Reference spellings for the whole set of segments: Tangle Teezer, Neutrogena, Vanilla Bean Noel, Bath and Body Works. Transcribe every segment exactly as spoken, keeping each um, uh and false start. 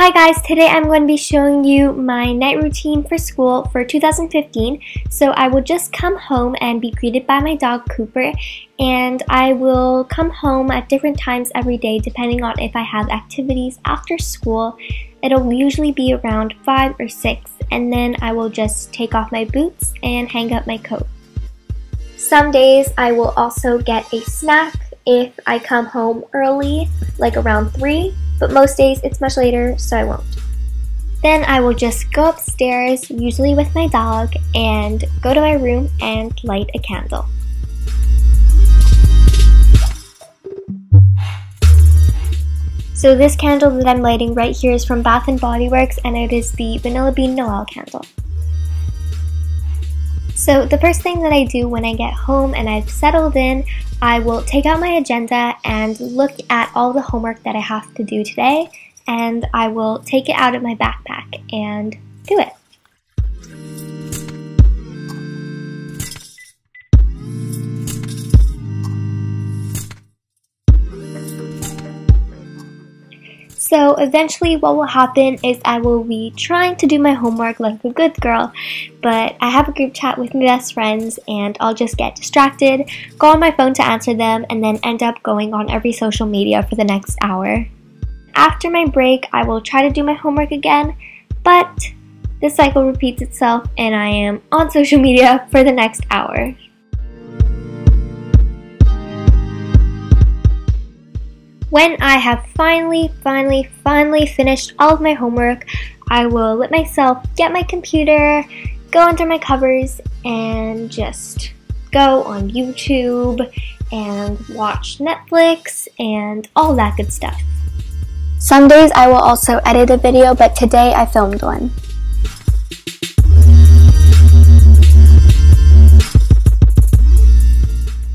Hi guys, today I'm going to be showing you my night routine for school for two thousand fifteen. So I will just come home and be greeted by my dog Cooper, and I will come home at different times every day depending on if I have activities after school. It'll usually be around five or six, and then I will just take off my boots and hang up my coat. Some days I will also get a snack if I come home early, like around three. But most days it's much later, so I won't. Then I will just go upstairs, usually with my dog, and go to my room and light a candle. So this candle that I'm lighting right here is from Bath and Body Works, and it is the Vanilla Bean Noel candle. So the first thing that I do when I get home and I've settled in, I will take out my agenda and look at all the homework that I have to do today, and I will take it out of my backpack and do it. So eventually what will happen is I will be trying to do my homework like a good girl, but I have a group chat with my best friends and I'll just get distracted, go on my phone to answer them, and then end up going on every social media for the next hour. After my break, I will try to do my homework again, but this cycle repeats itself and I am on social media for the next hour. When I have finally, finally, finally finished all of my homework, I will let myself get my computer, go under my covers, and just go on YouTube and watch Netflix and all that good stuff. Some days I will also edit a video, but today I filmed one.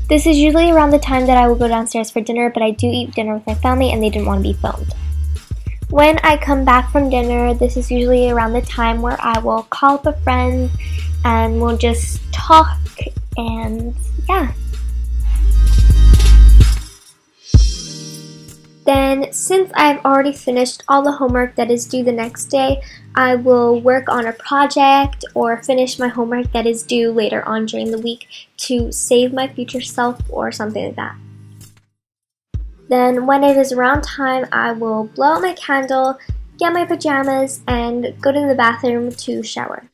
This is usually around the time that I will go downstairs for dinner, but I do eat dinner with my family and they didn't want to be filmed. When I come back from dinner, this is usually around the time where I will call up a friend and we'll just talk and yeah. Then, since I've already finished all the homework that is due the next day, I will work on a project or finish my homework that is due later on during the week to save my future self or something like that. Then, when it is around time, I will blow out my candle, get my pajamas, and go to the bathroom to shower.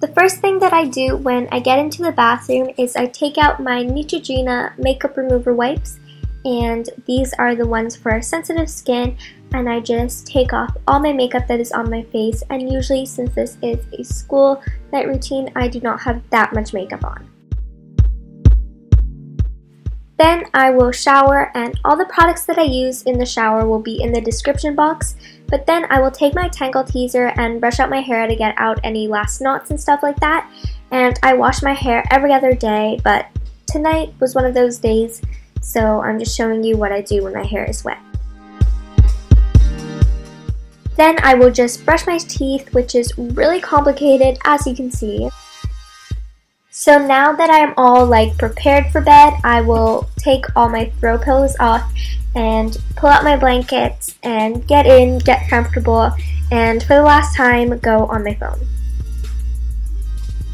The first thing that I do when I get into the bathroom is I take out my Neutrogena makeup remover wipes, and these are the ones for sensitive skin, and I just take off all my makeup that is on my face, and usually since this is a school night routine, I do not have that much makeup on. Then I will shower, and all the products that I use in the shower will be in the description box, but then I will take my Tangle Teezer and brush out my hair to get out any last knots and stuff like that, and I wash my hair every other day, but tonight was one of those days, so I'm just showing you what I do when my hair is wet. Then I will just brush my teeth, which is really complicated as you can see. So now that I'm all like prepared for bed, I will take all my throw pillows off and pull out my blankets and get in, get comfortable, and for the last time, go on my phone.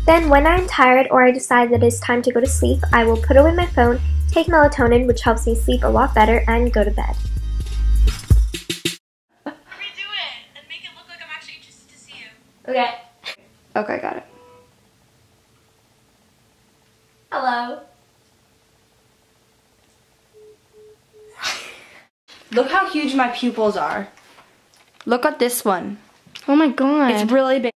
Then when I'm tired or I decide that it's time to go to sleep, I will put away my phone, take melatonin, which helps me sleep a lot better, and go to bed. Redo it and make it look like I'm actually interested to see you. Okay. Okay, got it. Hello. Look how huge my pupils are. Look at this one. Oh my god. It's really big.